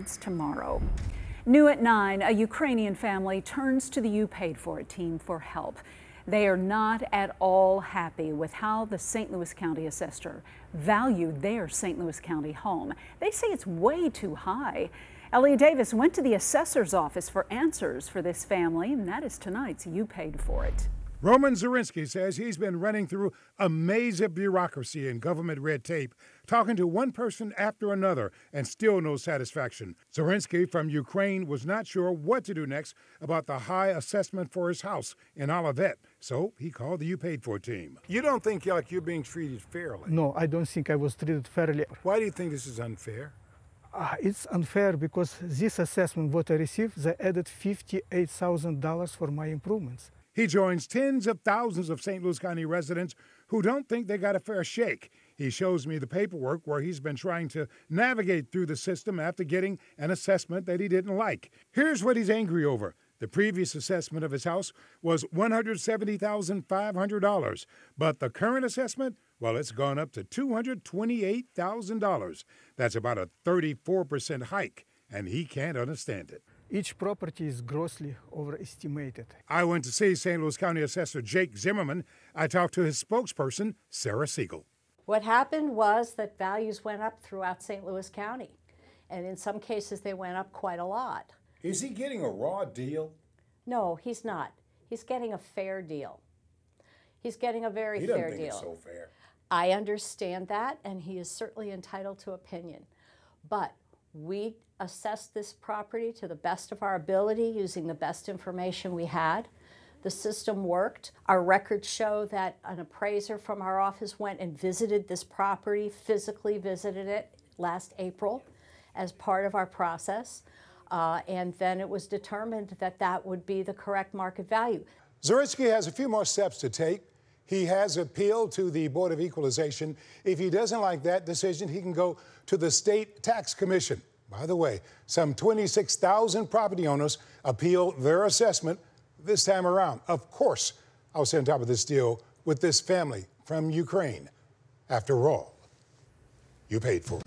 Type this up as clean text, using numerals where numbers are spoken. It's tomorrow. New at 9, a Ukrainian family turns to the You Paid For It team for help. They are not at all happy with how the St. Louis County Assessor valued their St. Louis County home. They say it's way too high. Ellie Davis went to the assessor's office for answers for this family, and that is tonight's You Paid For It. Roman Zaretsky says he's been running through a maze of bureaucracy and government red tape, talking to one person after another, and still no satisfaction. Zaretsky from Ukraine was not sure what to do next about the high assessment for his house in Olivet, so he called the You Paid For team. You don't think like you're being treated fairly? No, I don't think I was treated fairly. Why do you think this is unfair? It's unfair because this assessment, what I received, they added $58,000 for my improvements. He joins tens of thousands of St. Louis County residents who don't think they got a fair shake. He shows me the paperwork where he's been trying to navigate through the system after getting an assessment that he didn't like. Here's what he's angry over. The previous assessment of his house was $170,500, but the current assessment, well, it's gone up to $228,000. That's about a 34% hike, and he can't understand it. Each property is grossly overestimated. I went to see St. Louis County Assessor Jake Zimmerman. I talked to his spokesperson, Sarah Siegel. What happened was that values went up throughout St. Louis County, and in some cases they went up quite a lot. Is he getting a raw deal? No, he's not. He's getting a fair deal. He's getting a very fair deal. He doesn't think it's so fair. I understand that, and he is certainly entitled to opinion, but we assessed this property to the best of our ability using the best information we had. The system worked. Our records show that an appraiser from our office went and visited this property, physically visited it last April as part of our process. And then it was determined that that would be the correct market value. Zaretsky has a few more steps to take. He has appealed to the Board of Equalization. If he doesn't like that decision, he can go to the State Tax Commission. By the way, some 26,000 property owners appealed their assessment this time around. Of course, I'll stay on top of this deal with this family from Ukraine. After all, you paid for it.